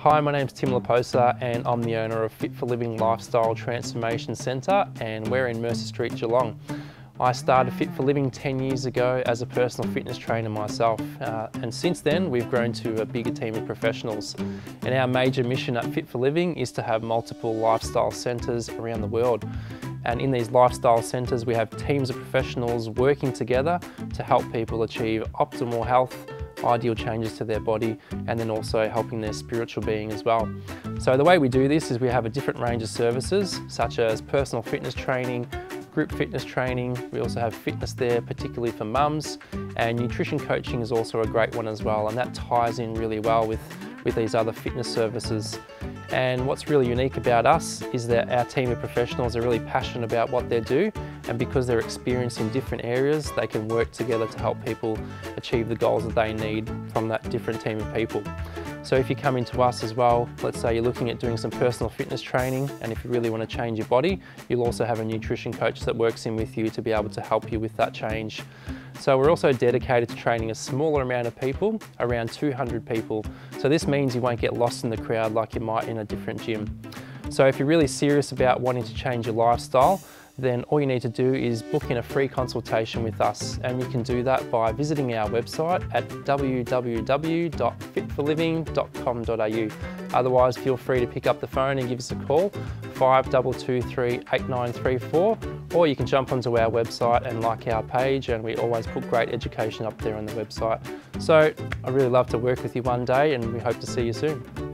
Hi, my name's Tim Leposa and I'm the owner of Fit For Living Lifestyle Transformation Centre, and we're in Mercer Street, Geelong. I started Fit For Living 10 years ago as a personal fitness trainer myself, and since then we've grown to a bigger team of professionals. And our major mission at Fit For Living is to have multiple lifestyle centres around the world. And in these lifestyle centres we have teams of professionals working together to help people achieve optimal health, ideal changes to their body, and then also helping their spiritual being as well. So the way we do this is we have a different range of services such as personal fitness training, group fitness training, we also have fitness there particularly for mums, and nutrition coaching is also a great one as well, and that ties in really well with these other fitness services. And what's really unique about us is that our team of professionals are really passionate about what they do, and because they're experienced in different areas, they can work together to help people achieve the goals that they need from that different team of people. So if you come into us as well, let's say you're looking at doing some personal fitness training, and if you really want to change your body, you'll also have a nutrition coach that works in with you to be able to help you with that change. So we're also dedicated to training a smaller amount of people, around 200 people. So this means you won't get lost in the crowd like you might in a different gym. So if you're really serious about wanting to change your lifestyle, then all you need to do is book in a free consultation with us. And you can do that by visiting our website at www.fitforliving.com.au. Otherwise, feel free to pick up the phone and give us a call, 5223 8934, or you can jump onto our website and like our page, and we always put great education up there on the website. So I'd really love to work with you one day, and we hope to see you soon.